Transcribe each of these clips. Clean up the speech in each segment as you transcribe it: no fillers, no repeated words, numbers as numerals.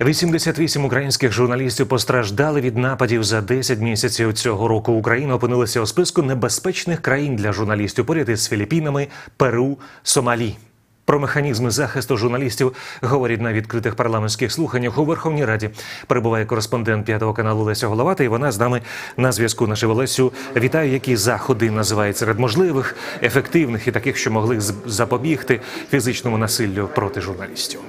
88 українських журналістів постраждали від нападів за 10 місяців цього року. Україна опинилася у списку небезпечних країн для журналістів поряд із Філіпінами, Перу, Сомалі. Про механізми захисту журналістів говорять на відкритих парламентських слуханнях у Верховній Раді. Перебуває кореспондент 5 каналу Леся Головата, і вона з нами на зв'язку. Нашу Лесю, вітаю. Які заходи називають серед можливих, ефективних і таких, що могли запобігти фізичному насиллю проти журналістів?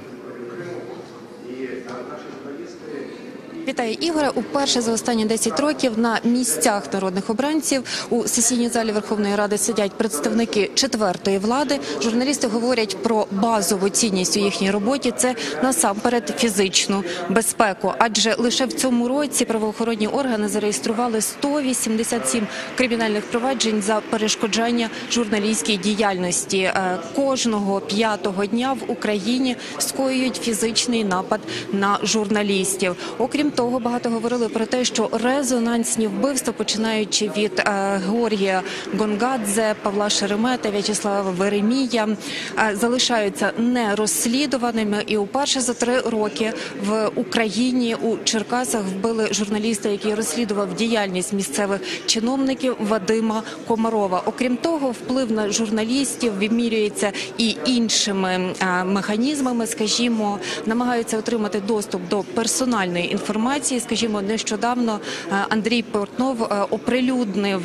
Вітаю, Ігоре. Уперше за останні 10 років на місцях народних обранців у сесійній залі Верховної Ради сидять представники четвертої влади. Журналісти говорять про базову цінність у їхній роботі – це насамперед фізичну безпеку. Адже лише в цьому році правоохоронні органи зареєстрували 187 кримінальних проваджень за перешкоджання журналістській діяльності. Кожного п'ятого дня в Україні скоюють фізичний напад на журналістів. Окрім того, багато говорили про те, що резонансні вбивства, починаючи від Георгія Гонгадзе, Павла Шеремета, В'ячеслава Веремія, залишаються нерозслідуваними. І уперше за 3 роки в Україні у Черкасах вбили журналіста, який розслідував діяльність місцевих чиновників, Вадима Комарова. Окрім того, вплив на журналістів вимірюється і іншими механізмами. Скажімо, намагаються отримати доступ до персональної інформації. Скажімо, нещодавно Андрій Портнов оприлюднив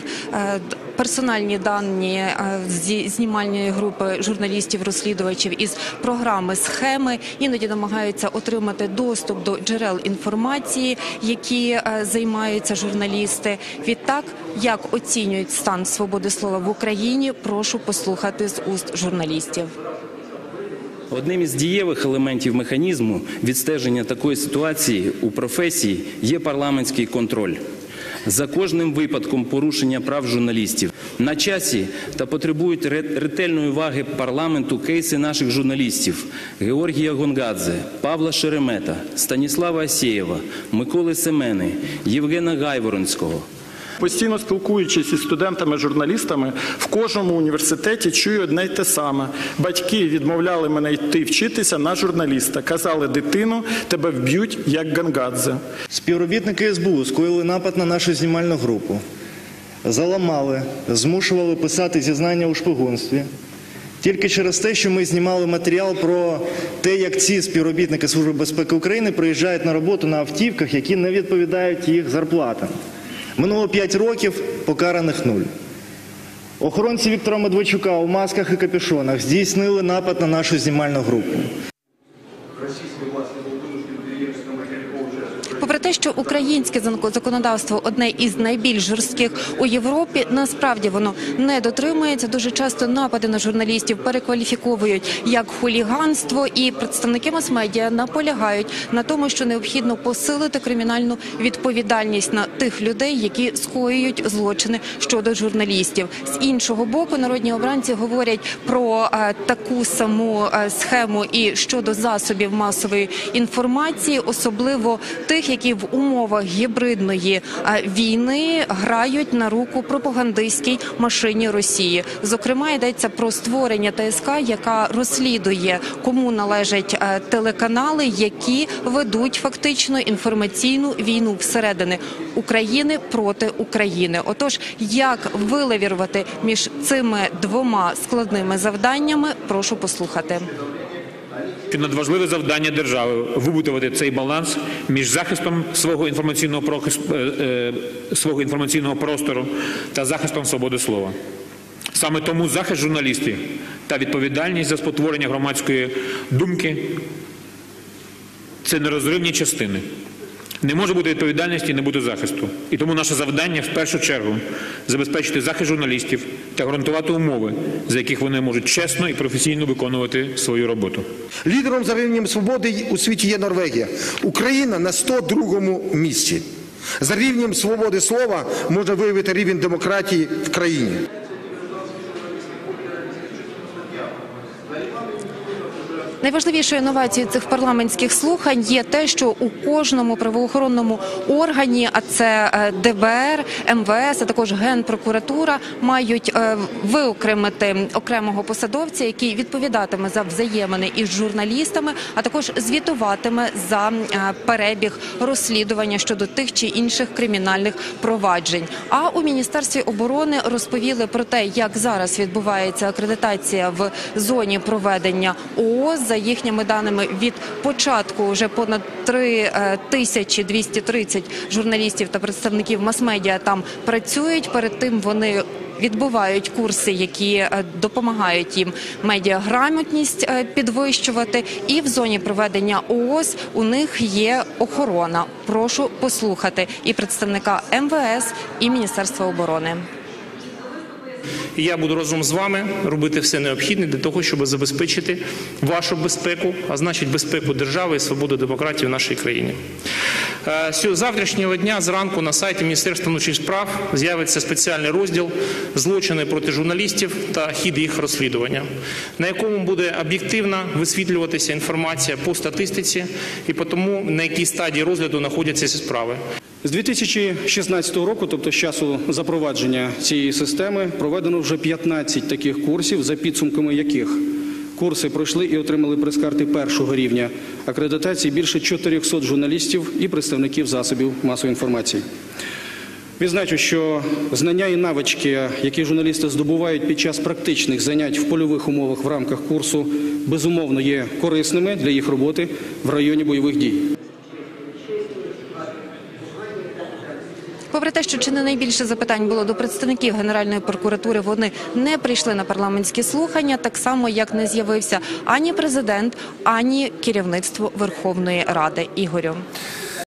персональні дані зі знімальної групи журналістів-розслідувачів із програми «Схеми». Іноді намагаються отримати доступ до джерел інформації, які займаються журналісти. Відтак, як оцінюють стан свободи слова в Україні, прошу послухати з уст журналістів. Одним із дієвих елементів механізму відстеження такої ситуації у професії є парламентський контроль. За кожним випадком порушення прав журналістів на часі та потребують ретельної уваги парламенту кейси наших журналістів Георгія Гонгадзе, Павла Шеремета, Станіслава Асєєва, Миколи Семени, Євгена Гайворонського. Постійно спілкуючись із студентами-журналістами, в кожному університеті чую одне й те саме. Батьки відмовляли мене йти вчитися на журналіста. Казали: дитину, тебе вб'ють, як Гонгадзе. Співробітники СБУ скоїли напад на нашу знімальну групу. Заламали, змушували писати зізнання у шпигунстві. Тільки через те, що ми знімали матеріал про те, як ці співробітники Служби безпеки України приїжджають на роботу на автівках, які не відповідають їх зарплатам. Минуло 5 років, покараних 0. Охоронці Віктора Медведчука у масках і капюшонах здійснили напад на нашу знімальну групу. Попри те, що українське законодавство одне із найбільш жорстких у Європі, насправді воно не дотримується. Дуже часто напади на журналістів перекваліфіковують як хуліганство, і представники мас-медіа наполягають на тому, що необхідно посилити кримінальну відповідальність на тих людей, які скоюють злочини щодо журналістів. З іншого боку, народні обранці говорять про таку саму схему і щодо засобів масової інформації, особливо тих, які в умовах гібридної війни грають на руку пропагандистській машині Росії. Зокрема, йдеться про створення ТСК, яка розслідує, кому належать телеканали, які ведуть фактично інформаційну війну всередині України проти України. Отож, як вилавірувати між цими двома складними завданнями, прошу послухати. Надважливе завдання держави – вибудувати цей баланс між захистом свого інформаційного простору та захистом свободи слова. Саме тому захист журналістів та відповідальність за спотворення громадської думки – це нерозривні частини. Не може бути відповідальності і не буде захисту. І тому наше завдання в першу чергу – забезпечити захист журналістів та гарантувати умови, за яких вони можуть чесно і професійно виконувати свою роботу. Лідером за рівнем свободи у світі є Норвегія. Україна на 102-му місці. За рівнем свободи слова можна виявити рівень демократії в країні. Найважливішою новацією цих парламентських слухань є те, що у кожному правоохоронному органі, а це ДБР, МВС, а також Генпрокуратура, мають виокремити окремого посадовця, який відповідатиме за взаємини із журналістами, а також звітуватиме за перебіг розслідування щодо тих чи інших кримінальних проваджень. А у Міністерстві оборони розповіли про те, як зараз відбувається акредитація в зоні проведення ООС. За їхніми даними, від початку вже понад 3230 журналістів та представників мас-медіа там працюють. Перед тим вони відбувають курси, які допомагають їм медіаграмотність підвищувати. І в зоні проведення ООС у них є охорона. Прошу послухати і представника МВС, і Міністерства оборони. І я буду разом з вами робити все необхідне для того, щоб забезпечити вашу безпеку, а значить безпеку держави і свободу демократії в нашій країні. З завтрашнього дня зранку на сайті Міністерства внутрішніх справ з'явиться спеціальний розділ «Злочини проти журналістів та хід їх розслідування», на якому буде об'єктивно висвітлюватися інформація по статистиці і по тому, на якій стадії розгляду знаходяться ці справи. З 2016 року, тобто з часу запровадження цієї системи, проведено вже 15 таких курсів, за підсумками яких курси пройшли і отримали прес-карти першого рівня акредитації більше 400 журналістів і представників засобів масової інформації. Відзначу, що знання і навички, які журналісти здобувають під час практичних занять в польових умовах в рамках курсу, безумовно є корисними для їх роботи в районі бойових дій. Попри те, що чи не найбільше запитань було до представників Генеральної прокуратури, вони не прийшли на парламентські слухання, так само, як не з'явився ані президент, ані керівництво Верховної Ради. Ігорю.